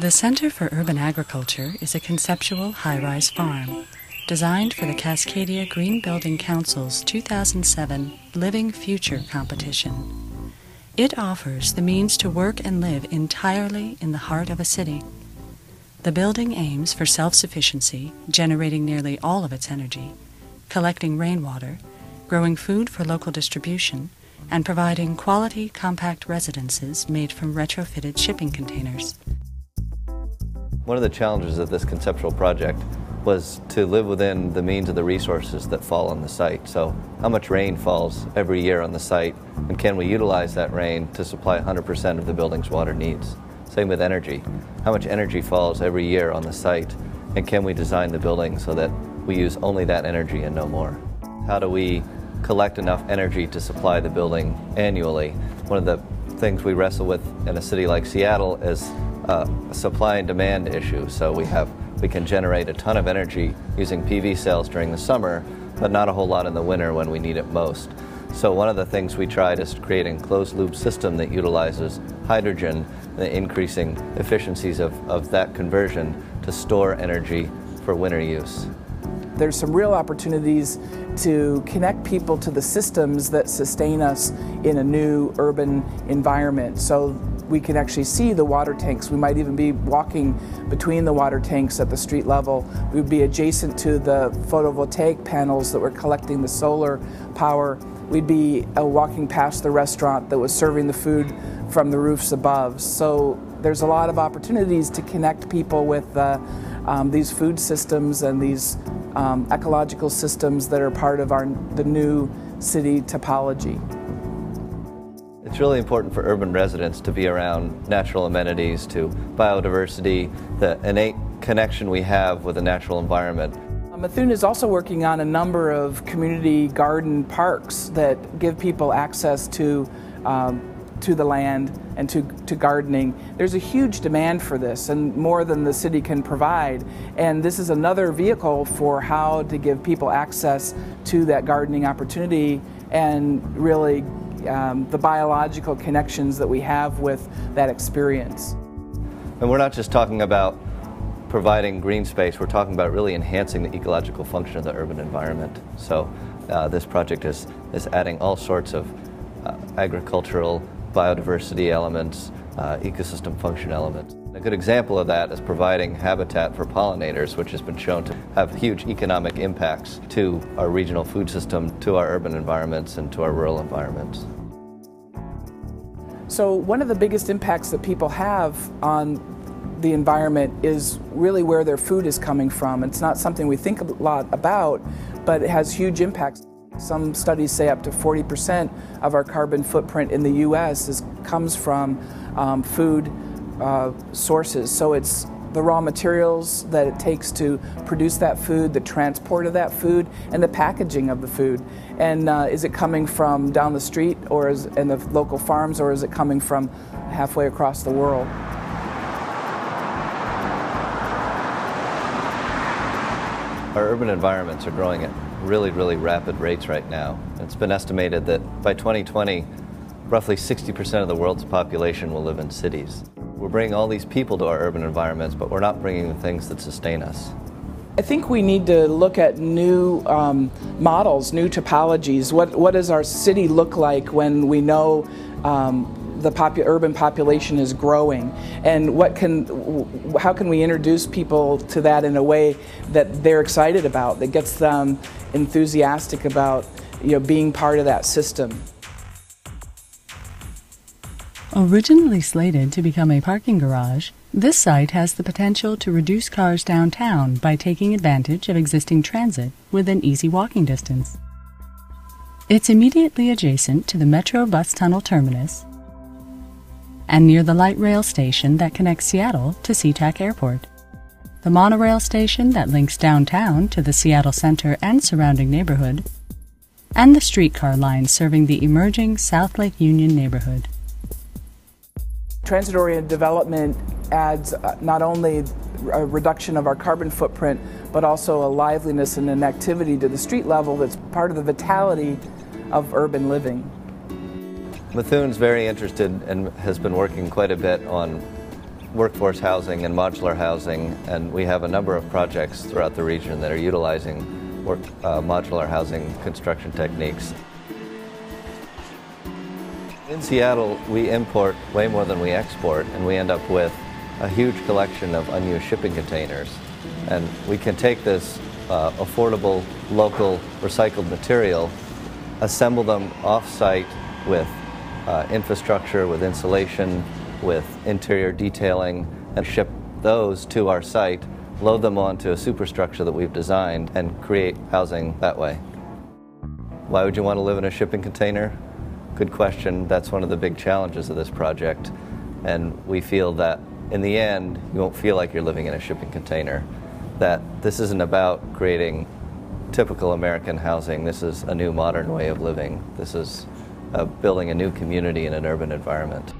The Center for Urban Agriculture is a conceptual high-rise farm designed for the Cascadia Green Building Council's 2007 Living Future Competition. It offers the means to work and live entirely in the heart of a city. The building aims for self-sufficiency, generating nearly all of its energy, collecting rainwater, growing food for local distribution, and providing quality compact residences made from retrofitted shipping containers. One of the challenges of this conceptual project was to live within the means of the resources that fall on the site. So how much rain falls every year on the site, and can we utilize that rain to supply 100% of the building's water needs? Same with energy. How much energy falls every year on the site, and can we design the building so that we use only that energy and no more? How do we collect enough energy to supply the building annually? One of the things we wrestle with in a city like Seattle is a supply and demand issue. So we can generate a ton of energy using PV cells during the summer, but not a whole lot in the winter when we need it most. So one of the things we tried is to create an closed-loop system that utilizes hydrogen, the increasing efficiencies of that conversion to store energy for winter use. There's some real opportunities to connect people to the systems that sustain us in a new urban environment. So we can actually see the water tanks. We might even be walking between the water tanks at the street level. We would be adjacent to the photovoltaic panels that were collecting the solar power. We'd be walking past the restaurant that was serving the food from the roofs above. So there's a lot of opportunities to connect people with these food systems and these ecological systems that are part of the new city topology. It's really important for urban residents to be around natural amenities, to biodiversity, the innate connection we have with the natural environment. Mithun is also working on a number of community garden parks that give people access to the land and to gardening. There's a huge demand for this, and more than the city can provide, and this is another vehicle for how to give people access to that gardening opportunity and really the biological connections that we have with that experience. And we're not just talking about providing green space, we're talking about really enhancing the ecological function of the urban environment. So this project is adding all sorts of agricultural biodiversity elements, ecosystem function elements. A good example of that is providing habitat for pollinators, which has been shown to have huge economic impacts to our regional food system, to our urban environments, and to our rural environments. So one of the biggest impacts that people have on the environment is really where their food is coming from. It's not something we think a lot about, but it has huge impacts. Some studies say up to 40% of our carbon footprint in the U.S. comes from food sources. So it's the raw materials that it takes to produce that food, the transport of that food, and the packaging of the food. And is it coming from down the street or in the local farms, or is it coming from halfway across the world? Our urban environments are growing at really, really rapid rates right now. It's been estimated that by 2020, roughly 60% of the world's population will live in cities. We're bringing all these people to our urban environments, but we're not bringing the things that sustain us. I think we need to look at new models, new topologies. What does our city look like when we know the urban population is growing, and how can we introduce people to that in a way that they're excited about, that gets them enthusiastic about, you know, being part of that system. Originally slated to become a parking garage, this site has the potential to reduce cars downtown by taking advantage of existing transit with an easy walking distance. It's immediately adjacent to the Metro bus tunnel terminus and near the light rail station that connects Seattle to SeaTac Airport. The monorail station that links downtown to the Seattle Center and surrounding neighborhood, and the streetcar line serving the emerging South Lake Union neighborhood. Transit-oriented development adds not only a reduction of our carbon footprint, but also a liveliness and an activity to the street level that's part of the vitality of urban living. Mithun's very interested and has been working quite a bit on workforce housing and modular housing, and we have a number of projects throughout the region that are utilizing modular housing construction techniques. In Seattle, we import way more than we export, and we end up with a huge collection of unused shipping containers. And we can take this affordable, local, recycled material, assemble them off-site with infrastructure, with insulation, with interior detailing, and ship those to our site, load them onto a superstructure that we've designed, and create housing that way. Why would you want to live in a shipping container? Good question. That's one of the big challenges of this project, and we feel that in the end you won't feel like you're living in a shipping container, that this isn't about creating typical American housing. This is a new modern way of living. This is building a new community in an urban environment.